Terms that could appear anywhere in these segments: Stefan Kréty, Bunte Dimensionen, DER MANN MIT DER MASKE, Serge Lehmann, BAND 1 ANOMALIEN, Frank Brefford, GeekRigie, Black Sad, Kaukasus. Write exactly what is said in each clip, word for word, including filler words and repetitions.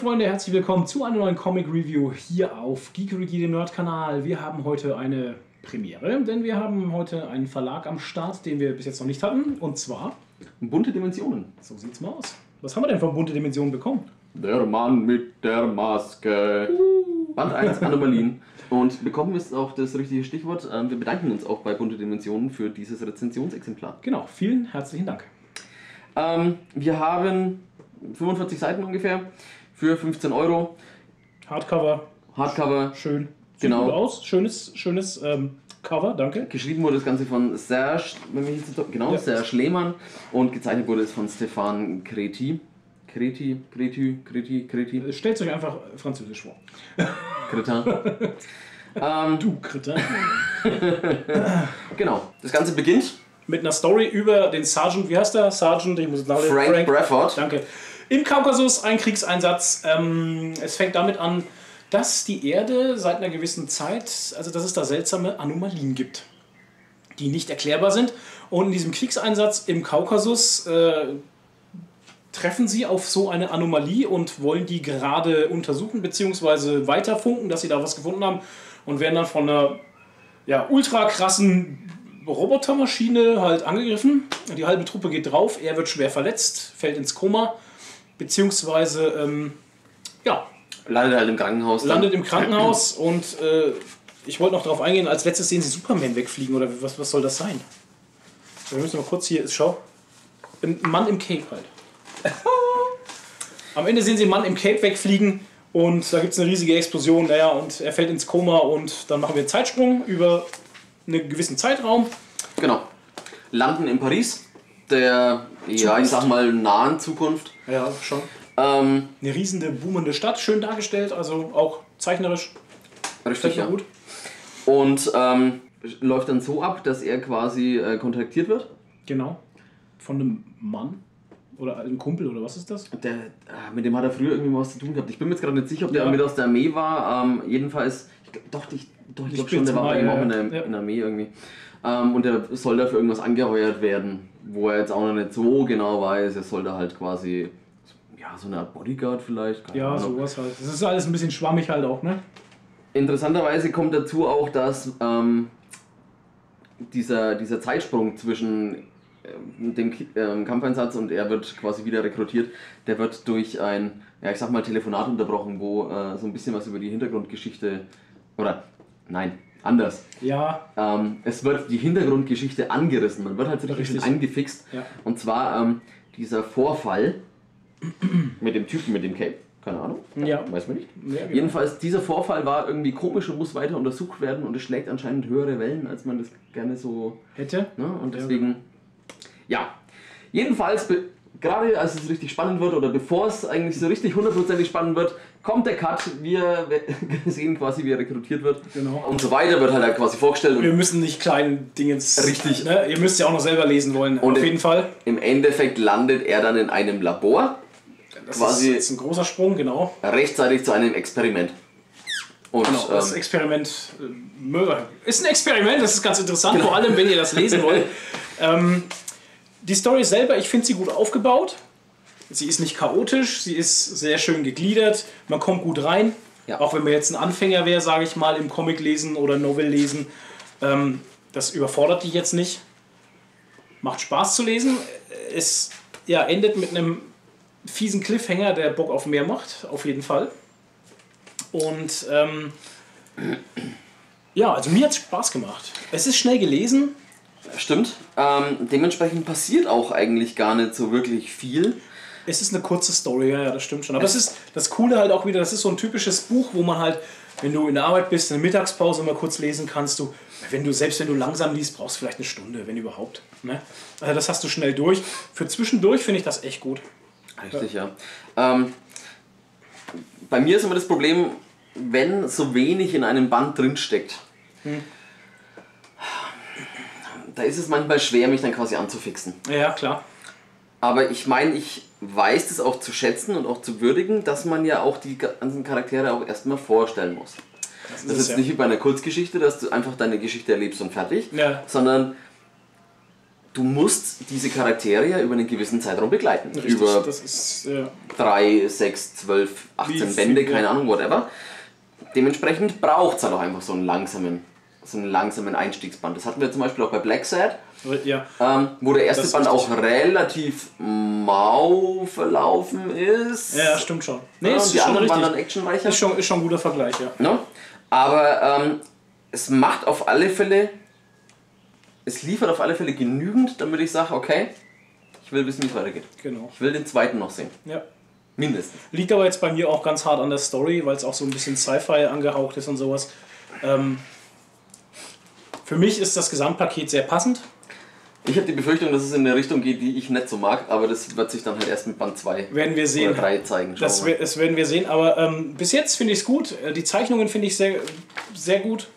Freunde, herzlich willkommen zu einer neuen Comic-Review hier auf GeekRigie, dem Nerd-Kanal. Wir haben heute eine Premiere, denn wir haben heute einen Verlag am Start, den wir bis jetzt noch nicht hatten, und zwar Bunte Dimensionen. So sieht's mal aus. Was haben wir denn von Bunte Dimensionen bekommen? Der Mann mit der Maske. Uh. Band eins Anomalien. Und bekommen ist auch das richtige Stichwort. Wir bedanken uns auch bei Bunte Dimensionen für dieses Rezensionsexemplar. Genau, vielen herzlichen Dank. Ähm, wir haben fünfundvierzig Seiten ungefähr für fünfzehn Euro. Hardcover. Hardcover. Schön. Sieht genau. Gut aus. Schönes, schönes ähm, Cover, danke. Geschrieben wurde das Ganze von Serge, wenn mich jetzt, genau, ja. Serge Lehmann, und gezeichnet wurde es von Stefan Kréty. Kréty, Kréty, Kréty, Kréty. Stellt euch einfach französisch vor. Crétin. ähm, du Crétin. Genau. Das Ganze beginnt mit einer Story über den Sergeant, wie heißt der? Sergeant, ich muss es nachlesen. Frank, Frank Brefford. Danke. Im Kaukasus, ein Kriegseinsatz. Ähm, es fängt damit an, dass die Erde seit einer gewissen Zeit, also dass es da seltsame Anomalien gibt, die nicht erklärbar sind. Und in diesem Kriegseinsatz im Kaukasus äh, treffen sie auf so eine Anomalie und wollen die gerade untersuchen bzw. weiterfunken, dass sie da was gefunden haben, und werden dann von einer ja, ultra krassen Robotermaschine halt angegriffen. Die halbe Truppe geht drauf, er wird schwer verletzt, fällt ins Koma, beziehungsweise ähm, ja, landet halt im Krankenhaus. Landet dann. im Krankenhaus und äh, ich wollte noch darauf eingehen, als letztes sehen sie Superman wegfliegen, oder was, was soll das sein? Wir müssen mal kurz hier, schau, ein Mann im Cape halt. Am Ende sehen sie einen Mann im Cape wegfliegen und da gibt es eine riesige Explosion, naja, und er fällt ins Koma, und dann machen wir einen Zeitsprung über einen gewissen Zeitraum. Genau. Landen in Paris, der, Zukunft. ja, ich sag mal, nahen Zukunft. Ja, schon. Ähm, Eine riesende, boomende Stadt, schön dargestellt, also auch zeichnerisch. Richtig, ja. Gut. Und ähm, läuft dann so ab, dass er quasi äh, kontaktiert wird. Genau. Von einem Mann oder einem Kumpel oder was ist das? Der, mit dem hat er früher irgendwie mal was zu tun gehabt. Ich bin mir jetzt gerade nicht sicher, ob der ja. mit aus der Armee war. Ähm, jedenfalls, ich, doch, ich, doch, ich, ich glaube schon, der war bei ihm auch in der, ja. in der Armee irgendwie. Ähm, und der soll dafür irgendwas angeheuert werden, wo er jetzt auch noch nicht so genau weiß. Er soll da halt quasi... Ja, so eine Art Bodyguard vielleicht. Keine ja, Ahnung. sowas halt. Das ist alles ein bisschen schwammig halt auch, ne? Interessanterweise kommt dazu auch, dass ähm, dieser, dieser Zeitsprung zwischen ähm, dem ähm, Kampfeinsatz und er wird quasi wieder rekrutiert, der wird durch ein, ja ich sag mal, Telefonat unterbrochen, wo äh, so ein bisschen was über die Hintergrundgeschichte, oder nein, anders. Ja. Ähm, es wird die Hintergrundgeschichte angerissen, man wird halt so ein bisschen angefixt. Ja. Und zwar ähm, dieser Vorfall, mit dem Typen mit dem Cape, keine Ahnung, ja. weiß man nicht. Ja, genau. Jedenfalls, dieser Vorfall war irgendwie komisch und muss weiter untersucht werden, und es schlägt anscheinend höhere Wellen, als man das gerne so hätte. Ne? Und deswegen, ja, jedenfalls, gerade als es richtig spannend wird, oder bevor es eigentlich so richtig hundertprozentig spannend wird, kommt der Cut, wir sehen quasi, wie er rekrutiert wird, genau. und so weiter, wird halt, halt quasi vorgestellt. Wir müssen nicht kleinen Dingens... Richtig. Ne? Ihr müsst ja auch noch selber lesen wollen, und auf jeden Fall. Im Endeffekt landet er dann in einem Labor. Das quasi ist jetzt ein großer Sprung, genau. Rechtzeitig zu einem Experiment. Und, genau, das ähm, Experiment äh, ist ein Experiment, das ist ganz interessant, genau. vor allem wenn ihr das lesen wollt. ähm, die Story selber, ich finde sie gut aufgebaut. Sie ist nicht chaotisch, sie ist sehr schön gegliedert, man kommt gut rein. Ja. Auch wenn man jetzt ein Anfänger wäre, sage ich mal, im Comic lesen oder Novel lesen, ähm, das überfordert dich jetzt nicht. Macht Spaß zu lesen. Es ja, endet mit einem fiesen Cliffhanger, der Bock auf mehr macht, auf jeden Fall. Und ähm, ja, also mir hat es Spaß gemacht. Es ist schnell gelesen. Stimmt. Ähm, dementsprechend passiert auch eigentlich gar nicht so wirklich viel. Es ist eine kurze Story, ja, ja, das stimmt schon. Aber es ist das Coole halt auch wieder, das ist so ein typisches Buch, wo man halt, wenn du in der Arbeit bist, in der Mittagspause mal kurz lesen kannst. Du, wenn du, selbst wenn du langsam liest, brauchst du vielleicht eine Stunde, wenn überhaupt. Ne? Also das hast du schnell durch. Für zwischendurch finde ich das echt gut. Richtig, ja. ja. Ähm, bei mir ist immer das Problem, wenn so wenig in einem Band drinsteckt, hm. da ist es manchmal schwer, mich dann quasi anzufixen. Ja, klar. Aber ich meine, ich weiß es auch zu schätzen und auch zu würdigen, dass man ja auch die ganzen Charaktere auch erstmal vorstellen muss. Das ist, das ist jetzt ja. nicht wie bei einer Kurzgeschichte, dass du einfach deine Geschichte erlebst und fertig, ja. sondern... du musst diese Charaktere ja über einen gewissen Zeitraum begleiten. Richtig, über das ist, ja. drei, sechs, zwölf, achtzehn Bände, keine Ahnung, whatever. Dementsprechend braucht es halt auch einfach so einen langsamen, so einen langsamen Einstiegsband. Das hatten wir zum Beispiel auch bei Black Sad, ja. ähm, wo der erste Band auch relativ mau verlaufen ist. Ja, stimmt schon. Nee, ja, ist und die schon anderen richtig. Waren dann actionreicher. Ist schon, ist schon ein guter Vergleich, ja. No? Aber ähm, es macht auf alle Fälle, es liefert auf alle Fälle genügend, damit ich sage, okay, ich will wissen, wie es weitergeht. Genau. Ich will den zweiten noch sehen. Ja. Mindestens. Liegt aber jetzt bei mir auch ganz hart an der Story, weil es auch so ein bisschen Sci-Fi angehaucht ist und sowas. Ähm, für mich ist das Gesamtpaket sehr passend. Ich habe die Befürchtung, dass es in eine Richtung geht, die ich nicht so mag, aber das wird sich dann halt erst mit Band zwei werden wir sehen. Oder drei zeigen. Das, wir, das werden wir sehen, aber ähm, bis jetzt finde ich es gut. Die Zeichnungen finde ich sehr, sehr gut.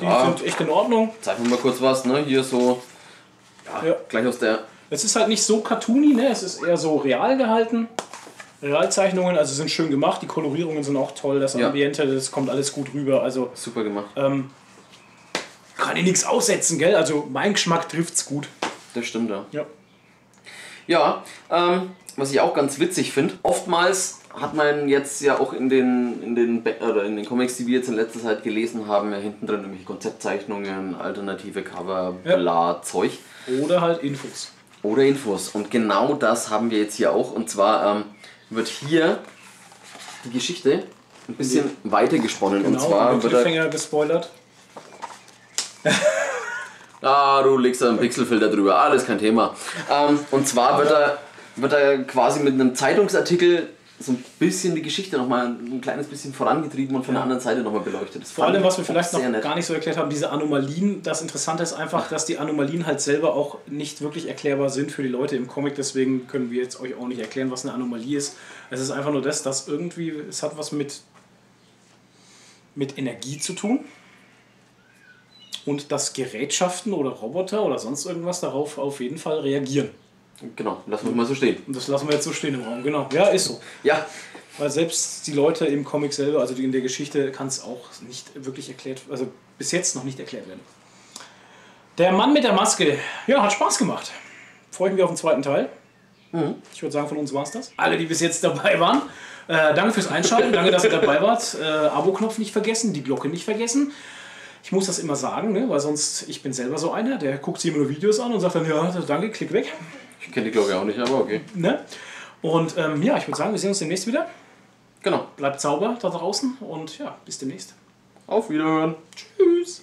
Die ja, sind echt in Ordnung. Zeigen wir mal kurz was, ne? Hier so, ja, ja. Gleich aus der... Es ist halt nicht so cartoony, ne? Es ist eher so real gehalten. Realzeichnungen, also sind schön gemacht, die Kolorierungen sind auch toll, das ja. Ambiente, das kommt alles gut rüber. Also, super gemacht. Ähm, kann ich nichts aussetzen, gell? Also mein Geschmack trifft's gut. Das stimmt, ja. Ja, ja ähm, was ich auch ganz witzig finde, oftmals hat man jetzt ja auch in den, in den, oder in den Comics, die wir jetzt in letzter Zeit gelesen haben, ja hinten drin nämlich Konzeptzeichnungen, alternative Cover, ja. Bla, Zeug. Oder halt Infos. Oder Infos. Und genau das haben wir jetzt hier auch. Und zwar... Ähm, wird hier die Geschichte ein bisschen ja. weiter gesponnen. Genau, und zwar wird der Cliffhanger gespoilert. Ah, du legst da einen Pixelfilter drüber, alles kein Thema. Ähm, und zwar wird er, wird er quasi mit einem Zeitungsartikel so ein bisschen die Geschichte nochmal ein kleines bisschen vorangetrieben und von ja. der anderen Seite nochmal beleuchtet. Das Vor allem, was wir vielleicht noch nett. gar nicht so erklärt haben, diese Anomalien. Das Interessante ist einfach, dass die Anomalien halt selber auch nicht wirklich erklärbar sind für die Leute im Comic. Deswegen können wir jetzt euch auch nicht erklären, was eine Anomalie ist. Es ist einfach nur das, dass irgendwie, es hat was mit, mit Energie zu tun. Und dass Gerätschaften oder Roboter oder sonst irgendwas darauf auf jeden Fall reagieren. Genau, lassen wir mal so stehen. Das lassen wir jetzt so stehen im Raum, genau. Ja, ist so. Ja. Weil selbst die Leute im Comic selber, also in der Geschichte, kann es auch nicht wirklich erklärt, also bis jetzt noch nicht erklärt werden. Der Mann mit der Maske, ja, hat Spaß gemacht. Freuen wir auf den zweiten Teil. Mhm. Ich würde sagen, von uns war es das. Alle, die bis jetzt dabei waren, äh, danke fürs Einschalten, danke, dass ihr dabei wart. Äh, Abo-Knopf nicht vergessen, die Glocke nicht vergessen. Ich muss das immer sagen, ne? Weil sonst, ich bin selber so einer, der guckt sich immer nur Videos an und sagt dann, ja, danke, klick weg. Ich kenne die Glocke auch nicht, aber okay. Ne? Und ähm, ja, ich würde sagen, wir sehen uns demnächst wieder. Genau. Bleibt sauber da draußen und ja, bis demnächst. Auf Wiederhören. Tschüss.